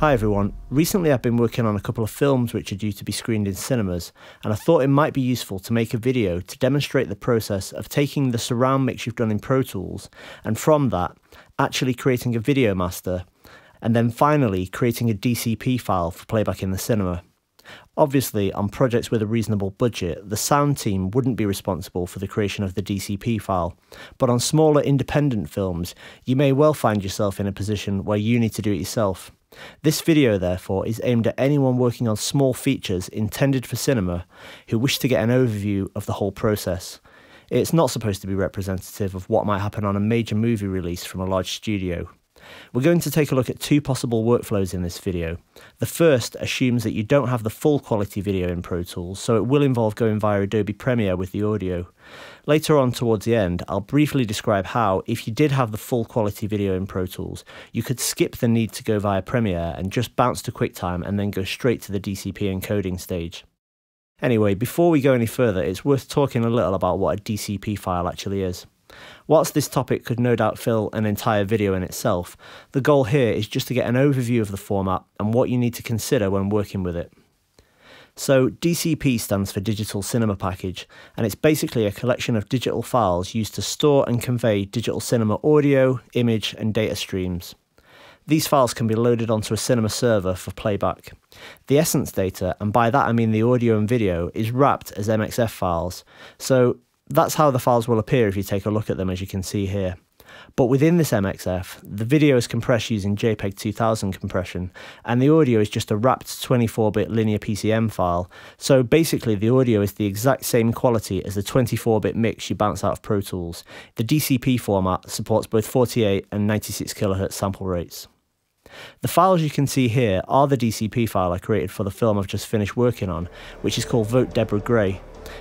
Hi everyone, recently I've been working on a couple of films which are due to be screened in cinemas, and I thought it might be useful to make a video to demonstrate the process of taking the surround mix you've done in Pro Tools, and from that, actually creating a video master, and then finally creating a DCP file for playback in the cinema. Obviously, on projects with a reasonable budget, the sound team wouldn't be responsible for the creation of the DCP file, but on smaller independent films, you may well find yourself in a position where you need to do it yourself. This video, therefore, is aimed at anyone working on small features intended for cinema who wish to get an overview of the whole process. It's not supposed to be representative of what might happen on a major movie release from a large studio. We're going to take a look at two possible workflows in this video. The first assumes that you don't have the full quality video in Pro Tools, so it will involve going via Adobe Premiere with the audio. Later on towards the end, I'll briefly describe how, if you did have the full quality video in Pro Tools, you could skip the need to go via Premiere and just bounce to QuickTime and then go straight to the DCP encoding stage. Anyway, before we go any further, it's worth talking a little about what a DCP file actually is. Whilst this topic could no doubt fill an entire video in itself, the goal here is just to get an overview of the format and what you need to consider when working with it. So DCP stands for Digital Cinema Package, and it's basically a collection of digital files used to store and convey digital cinema audio, image and data streams. These files can be loaded onto a cinema server for playback. The essence data, and by that I mean the audio and video, is wrapped as MXF files, so that's how the files will appear if you take a look at them, as you can see here. But within this MXF, the video is compressed using JPEG 2000 compression, and the audio is just a wrapped 24-bit linear PCM file, so basically the audio is the exact same quality as the 24-bit mix you bounce out of Pro Tools. The DCP format supports both 48 and 96 kHz sample rates. The files you can see here are the DCP file I created for the film I've just finished working on, which is called Vote Deborah Gray.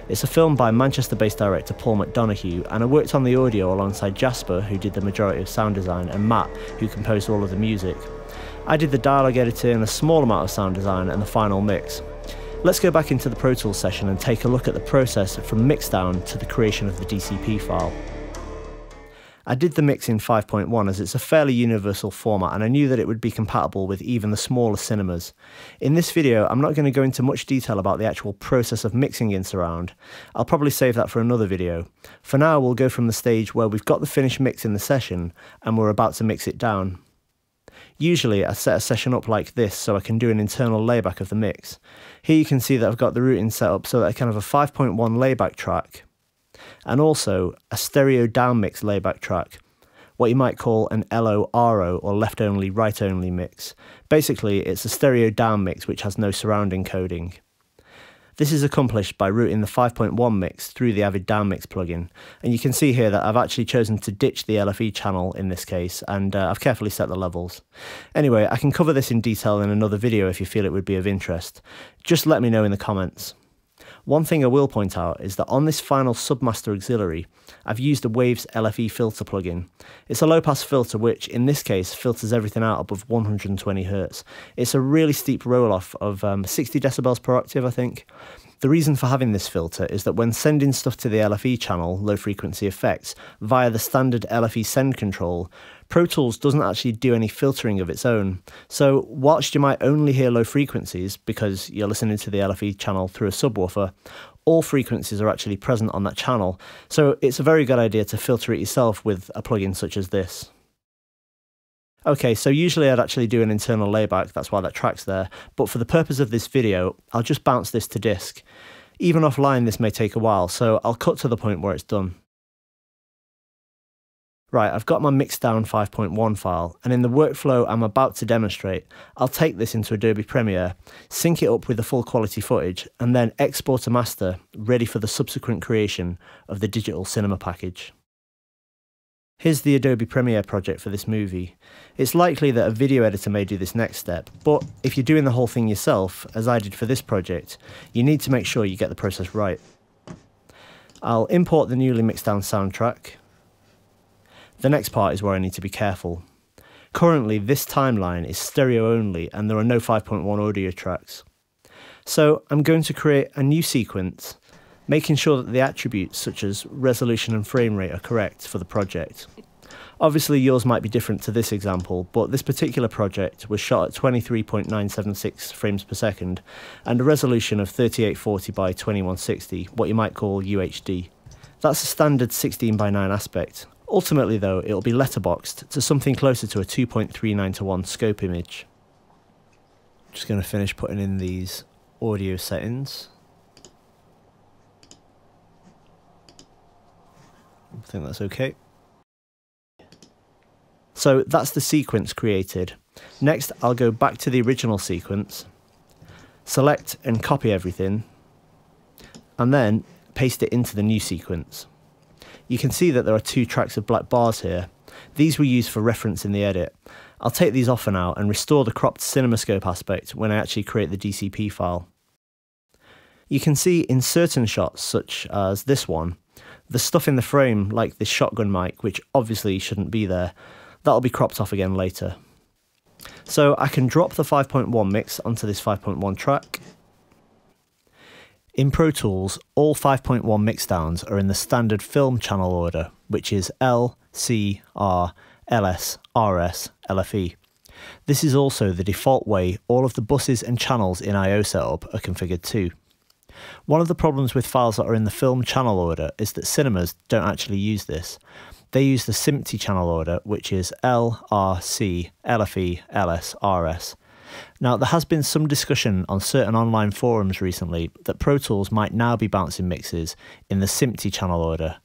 It's a film by Manchester-based director Paul McDonoghue, and I worked on the audio alongside Jasper, who did the majority of sound design, and Matt, who composed all of the music. I did the dialogue editing, a small amount of sound design, and the final mix. Let's go back into the Pro Tools session and take a look at the process from mixdown to the creation of the DCP file. I did the mix in 5.1 as it's a fairly universal format, and I knew that it would be compatible with even the smaller cinemas. In this video I'm not going to go into much detail about the actual process of mixing in surround. I'll probably save that for another video. For now we'll go from the stage where we've got the finished mix in the session and we're about to mix it down. Usually I set a session up like this so I can do an internal layback of the mix. Here you can see that I've got the routing set up so that I can have a 5.1 layback track, and also a stereo downmix layback track, what you might call an LORO or left only, right only mix. Basically it's a stereo downmix which has no surround encoding. This is accomplished by routing the 5.1 mix through the Avid DNxHR plugin, and you can see here that I've actually chosen to ditch the LFE channel in this case, and I've carefully set the levels. Anyway, I can cover this in detail in another video if you feel it would be of interest. Just let me know in the comments. One thing I will point out is that on this final submaster auxiliary, I've used the Waves LFE filter plugin. It's a low-pass filter which, in this case, filters everything out above 120 Hz. It's a really steep roll-off of 60 decibels per octave, I think. The reason for having this filter is that when sending stuff to the LFE channel, low-frequency effects, via the standard LFE send control, Pro Tools doesn't actually do any filtering of its own, so whilst you might only hear low frequencies because you're listening to the LFE channel through a subwoofer, all frequencies are actually present on that channel, so it's a very good idea to filter it yourself with a plugin such as this. Okay, so usually I'd actually do an internal layback, that's why that track's there, but for the purpose of this video, I'll just bounce this to disk. Even offline this may take a while, so I'll cut to the point where it's done. Right, I've got my mixdown 5.1 file, and in the workflow I'm about to demonstrate, I'll take this into Adobe Premiere, sync it up with the full quality footage, and then export a master, ready for the subsequent creation of the Digital Cinema Package. Here's the Adobe Premiere project for this movie. It's likely that a video editor may do this next step, but if you're doing the whole thing yourself, as I did for this project, you need to make sure you get the process right. I'll import the newly mixed down soundtrack. The next part is where I need to be careful. Currently this timeline is stereo only and there are no 5.1 audio tracks. So I'm going to create a new sequence, making sure that the attributes such as resolution and frame rate are correct for the project. Obviously yours might be different to this example, but this particular project was shot at 23.976 frames per second and a resolution of 3840 by 2160, what you might call UHD. That's a standard 16 by 9 aspect. Ultimately though, it'll be letterboxed to something closer to a 2.39 to 1 scope image. Just going to finish putting in these audio settings. I think that's okay. So that's the sequence created. Next, I'll go back to the original sequence, select and copy everything, and then paste it into the new sequence. You can see that there are two tracks of black bars here. These were used for reference in the edit. I'll take these off for now and restore the cropped CinemaScope aspect when I actually create the DCP file. You can see in certain shots, such as this one, the stuff in the frame, like this shotgun mic, which obviously shouldn't be there, that'll be cropped off again later. So I can drop the 5.1 mix onto this 5.1 track. In Pro Tools, all 5.1 mixdowns are in the standard film channel order, which is L, C, R, LS, RS, LFE. This is also the default way all of the buses and channels in I/O setup are configured too. One of the problems with files that are in the film channel order is that cinemas don't actually use this. They use the SMPTE channel order, which is L, R, C, LFE, LS, RS. Now, there has been some discussion on certain online forums recently that Pro Tools might now be bouncing mixes in the SMPTE channel order.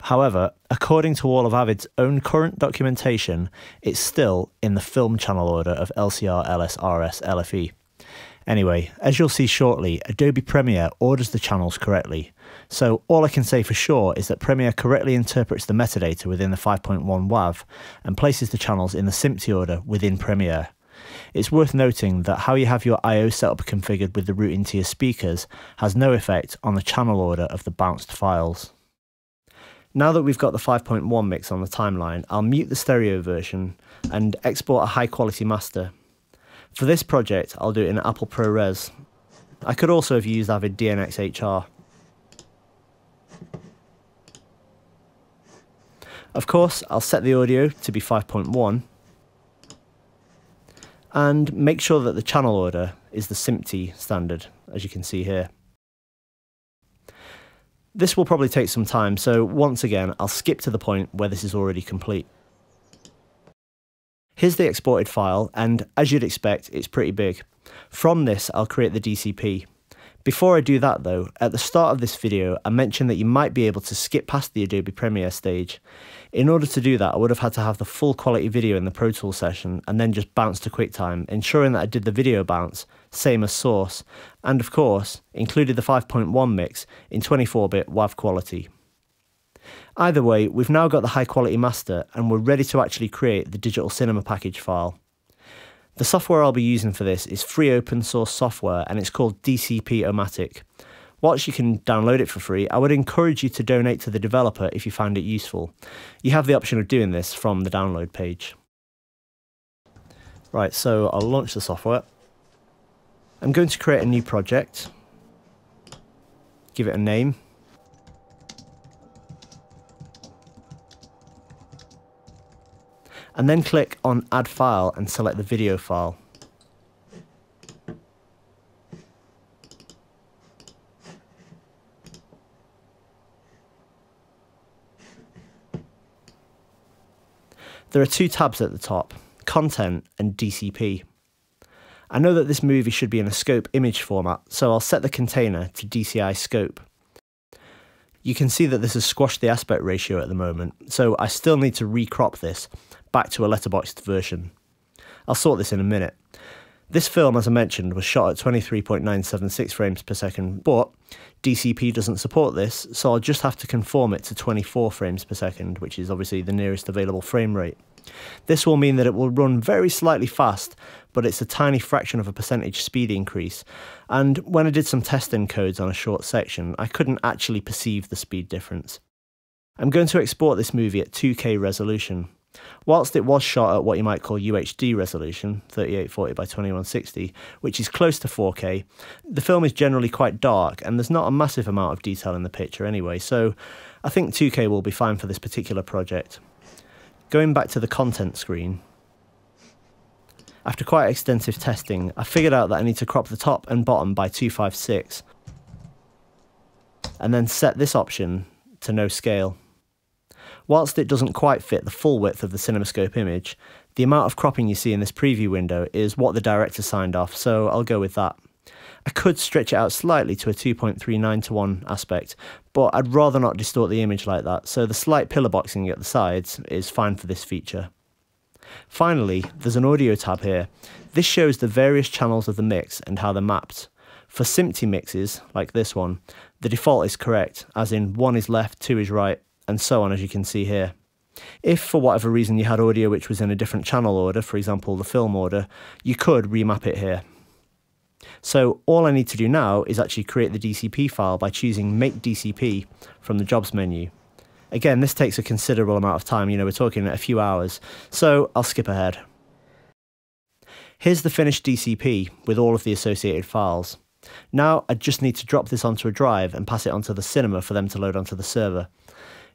However, according to all of Avid's own current documentation, it's still in the film channel order of LCR, LS, RS, LFE. Anyway, as you'll see shortly, Adobe Premiere orders the channels correctly. So all I can say for sure is that Premiere correctly interprets the metadata within the 5.1 WAV and places the channels in the SMPTE order within Premiere. It's worth noting that how you have your I/O setup configured with the route into your speakers has no effect on the channel order of the bounced files. Now that we've got the 5.1 mix on the timeline, I'll mute the stereo version and export a high quality master. For this project, I'll do it in Apple ProRes. I could also have used Avid DNxHR. Of course, I'll set the audio to be 5.1 and make sure that the channel order is the SMPTE standard, as you can see here. This will probably take some time, so once again, I'll skip to the point where this is already complete. Here's the exported file, and as you'd expect, it's pretty big. From this, I'll create the DCP. Before I do that though, at the start of this video, I mentioned that you might be able to skip past the Adobe Premiere stage. In order to do that, I would have had to have the full quality video in the Pro Tools session and then just bounce to QuickTime, ensuring that I did the video bounce, same as source, and of course, included the 5.1 mix in 24-bit WAV quality. Either way, we've now got the high quality master and we're ready to actually create the Digital Cinema Package file. The software I'll be using for this is free open source software and it's called DCP-O-Matic. Whilst you can download it for free, I would encourage you to donate to the developer if you find it useful. You have the option of doing this from the download page. Right, so I'll launch the software. I'm going to create a new project, give it a name. And then click on Add File and select the video file. There are two tabs at the top, Content and DCP. I know that this movie should be in a scope image format, so I'll set the container to DCI scope. You can see that this has squashed the aspect ratio at the moment, so I still need to recrop this back to a letterboxed version. I'll sort this in a minute. This film, as I mentioned, was shot at 23.976 frames per second, but DCP doesn't support this, so I'll just have to conform it to 24 frames per second, which is obviously the nearest available frame rate. This will mean that it will run very slightly fast, but it's a tiny fraction of a percentage speed increase, and when I did some test encodes on a short section, I couldn't actually perceive the speed difference. I'm going to export this movie at 2K resolution. Whilst it was shot at what you might call UHD resolution, 3840 by 2160, which is close to 4K, the film is generally quite dark and there's not a massive amount of detail in the picture anyway, so I think 2K will be fine for this particular project. Going back to the content screen, after quite extensive testing, I figured out that I need to crop the top and bottom by 256 and then set this option to no scale. Whilst it doesn't quite fit the full width of the CinemaScope image, the amount of cropping you see in this preview window is what the director signed off, so I'll go with that. I could stretch it out slightly to a 2.39:1 aspect, but I'd rather not distort the image like that, so the slight pillar boxing at the sides is fine for this feature. Finally, there's an audio tab here. This shows the various channels of the mix and how they're mapped. For SMPTE mixes, like this one, the default is correct, as in 1 is left, 2 is right, and so on, as you can see here. If for whatever reason you had audio which was in a different channel order, for example the film order, you could remap it here. So all I need to do now is actually create the DCP file by choosing Make DCP from the Jobs menu. Again, this takes a considerable amount of time, you know, we're talking a few hours, so I'll skip ahead. Here's the finished DCP with all of the associated files. Now I just need to drop this onto a drive and pass it onto the cinema for them to load onto the server.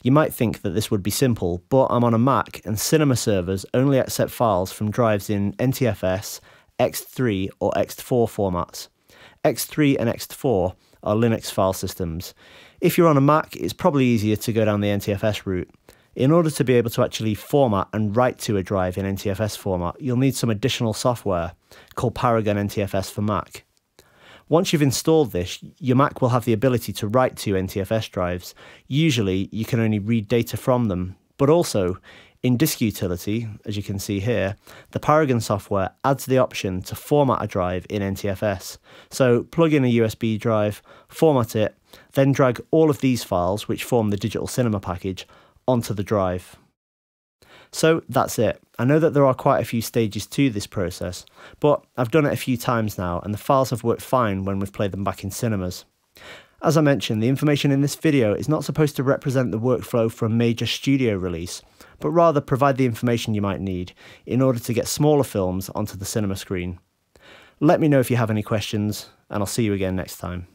You might think that this would be simple, but I'm on a Mac and cinema servers only accept files from drives in NTFS, X3 or X4 formats. X3 and X4 are Linux file systems. If you're on a Mac, it's probably easier to go down the NTFS route. In order to be able to actually format and write to a drive in NTFS format, you'll need some additional software called Paragon NTFS for Mac. Once you've installed this, your Mac will have the ability to write to NTFS drives. Usually, you can only read data from them, but also, in Disk Utility, as you can see here, the Paragon software adds the option to format a drive in NTFS. So plug in a USB drive, format it, then drag all of these files, which form the Digital Cinema Package, onto the drive. So that's it. I know that there are quite a few stages to this process, but I've done it a few times now and the files have worked fine when we've played them back in cinemas. As I mentioned, the information in this video is not supposed to represent the workflow for a major studio release, but rather provide the information you might need in order to get smaller films onto the cinema screen. Let me know if you have any questions, and I'll see you again next time.